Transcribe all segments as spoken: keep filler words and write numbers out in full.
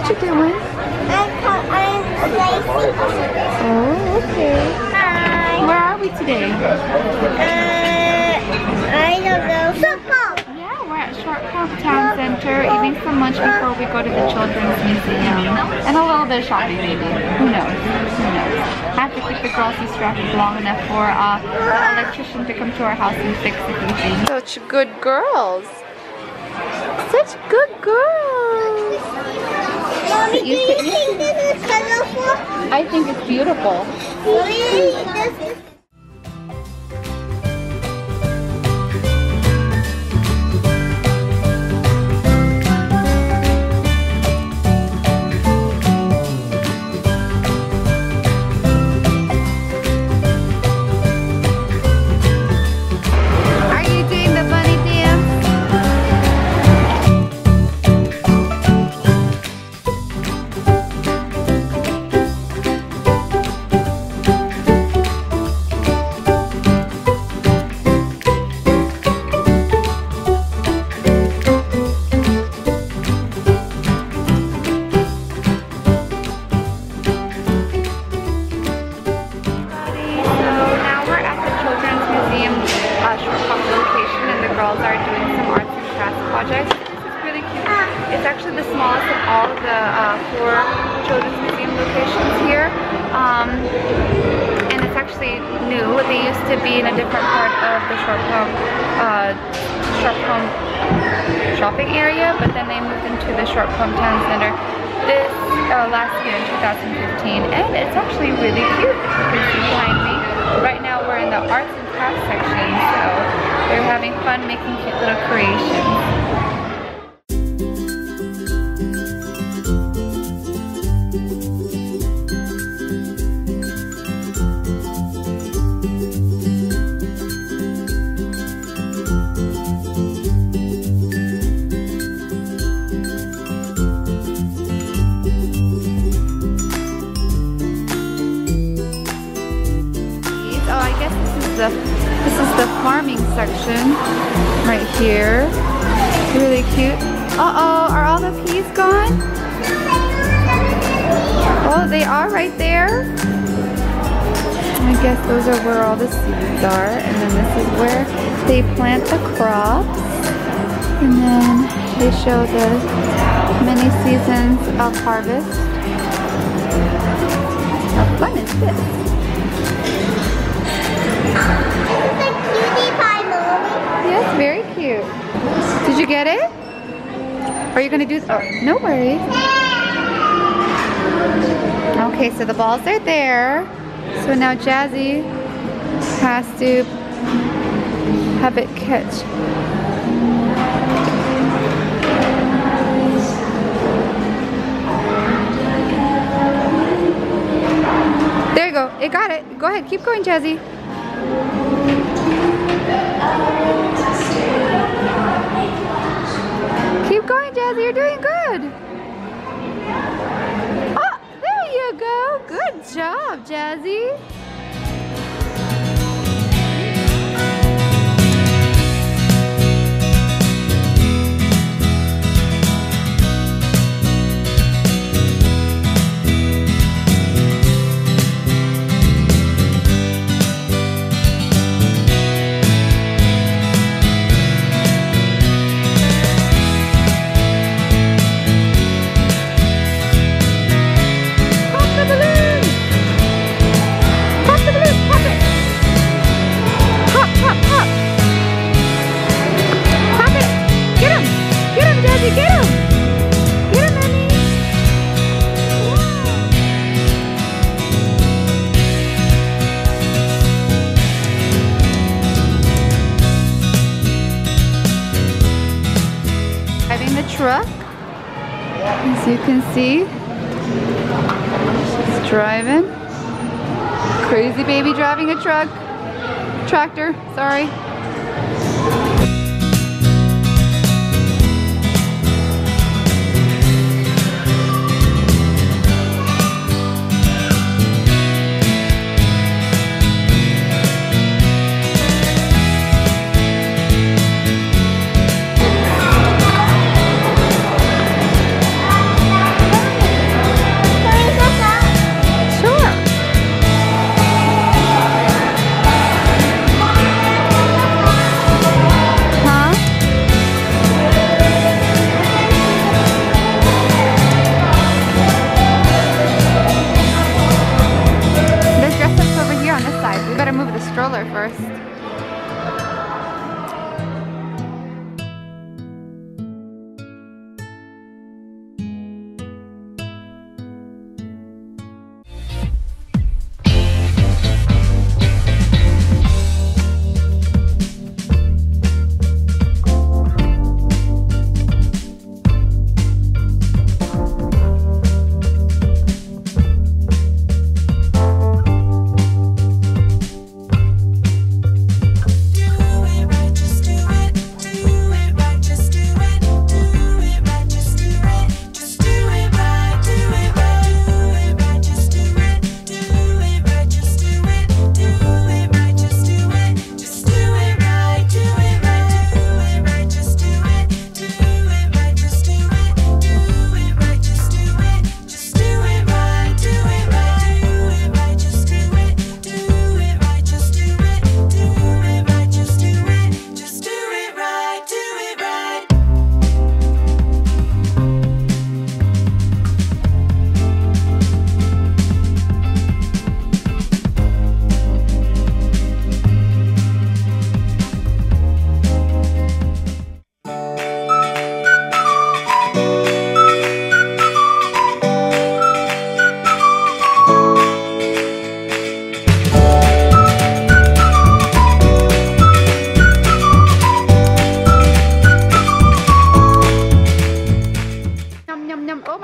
what you doing? I'm playing. Oh, okay. Hi. Where are we today? Uh, I don't know. Football. Yeah, we're at Short Pump Town Center, eating some lunch before we go to the Children's Museum. And a little bit of shopping maybe. Who knows? Who knows? I have to keep the girls distracted long enough for uh, the electrician to come to our house and fix everything. Such good girls. Such good girls. Mommy, do you think this is colorful? I think it's beautiful. Really? This is project. This is really cute. It's actually the smallest of all of the uh, four Children's Museum locations here. Um, and it's actually new. They used to be in a different part of the Short Pump, uh, Short Pump shopping area, but then they moved into the Short Pump Town Center this uh, last year in two thousand fifteen. And it's actually really cute. You can see behind me. Right now we're in the arts and crafts section, so they're having fun making cute little creations. This is the farming section right here. Really cute. Uh-oh, are all the peas gone? Oh, they are right there. I guess those are where all the seeds are. And then this is where they plant the crops. And then they show the many seasons of harvest. How fun is this? Yes, very cute. Did you get it? Are you gonna do? Oh, no worries. Okay, so the balls are there. So now Jazzy has to have it catch. There you go. It got it. Go ahead. Keep going, Jazzy. Keep going, Jazzy, you're doing good. Oh, there you go. Good job, Jazzy. Truck, as you can see, she's driving. Crazy baby driving a truck, tractor, sorry.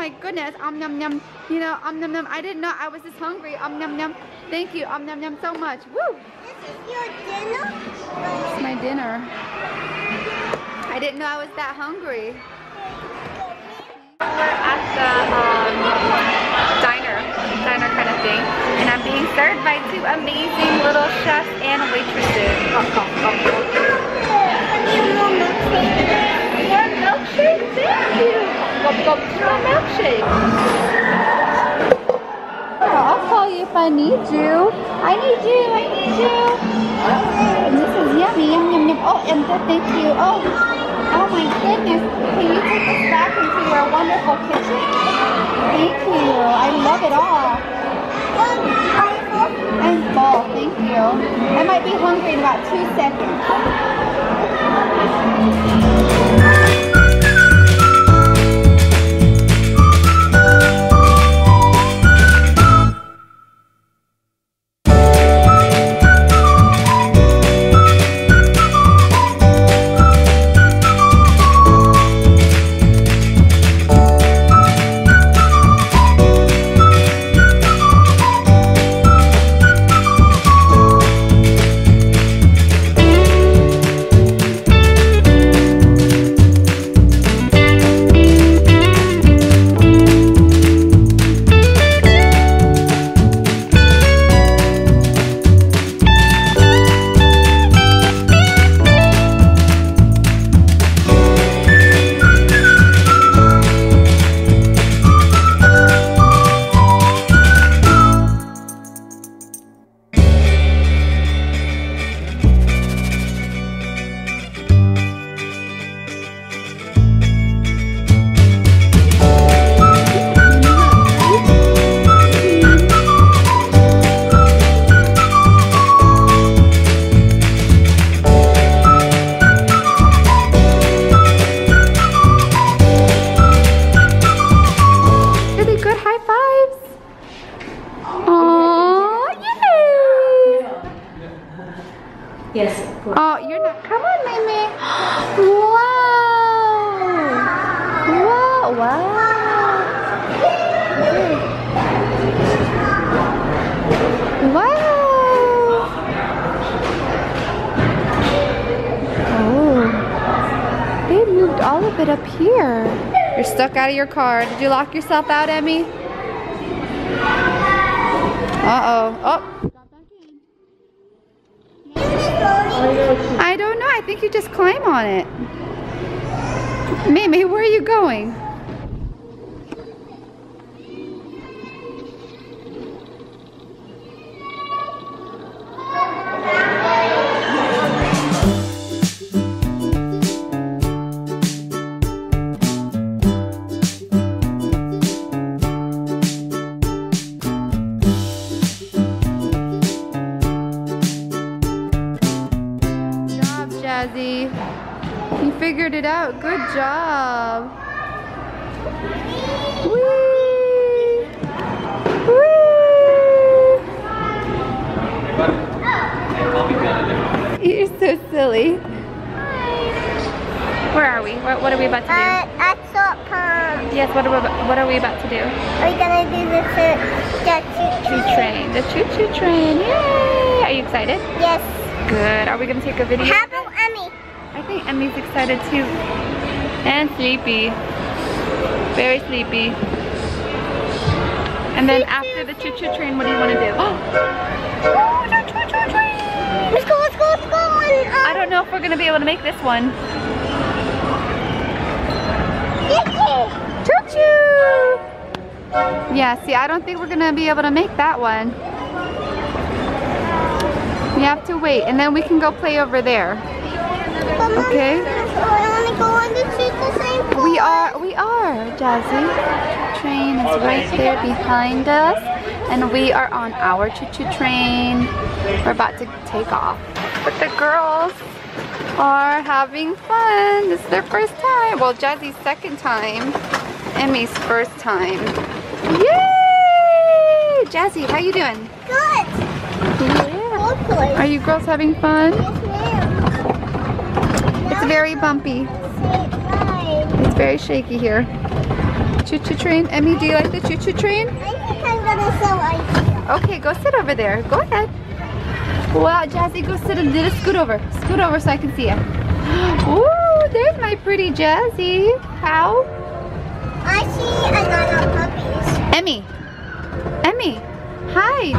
my goodness, um num num, you know, um num num. I didn't know I was this hungry. Um num num. Thank you, um num num, so much. Woo! This is your dinner? It's my dinner. I didn't know I was that hungry. We're at the um, diner, diner kind of thing, and I'm being served by two amazing little chefs and waitresses. Oh, oh, oh. One milkshake, thank you. One milkshake. Oh, I'll call you if I need you. I need you, I need you. And this is yummy, yum, yum, yum. Oh, and thank you. Oh, oh my goodness. Can you take us back into your wonderful kitchen? Thank you. I love it all. I'm full, thank you. I might be hungry in about two seconds. All of it up here. You're stuck out of your car. Did you lock yourself out, Emmy? Uh-oh. Oh. I don't know. I think you just climb on it. Mimi, where are you going? You figured it out. Good job. Whee! Whee! You're so silly. Where are we? What, what are we about to do? Uh, at Short Pump. Yes. What are we? What are we about to do? We're gonna do the choo-choo train. The choo-choo train. Yay! Are you excited? Yes. Good. Are we gonna take a video? How about Emmy? I think Emmy's excited too. And sleepy. Very sleepy. And then after the choo-choo train, what do you want to do? Oh, oh the choo-choo train! Let's go, let's go, let's go! And, um, I don't know if we're going to be able to make this one. Choo-choo! Yeah, see, I don't think we're going to be able to make that one. We have to wait, and then we can go play over there. Okay. We are, we are, Jazzy. Train is right there behind us, and we are on our choo-choo train. We're about to take off. But the girls are having fun. This is their first time. Well, Jazzy's second time. Emmy's first time. Yay! Jazzy, how you doing? Good. Yeah. Are you girls having fun? It's very bumpy. It's very shaky here. choo-choo train? Emmy, do you like the choo-choo train? I think I'm gonna sell ice cream. Okay, go sit over there. Go ahead. Wow, Jazzy, go sit and just scoot over. Scoot over so I can see you. Ooh, there's my pretty Jazzy. How? I see a lot of puppies. Emmy. Emmy. Hi.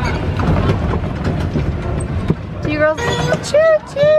Do you girls choo-choo?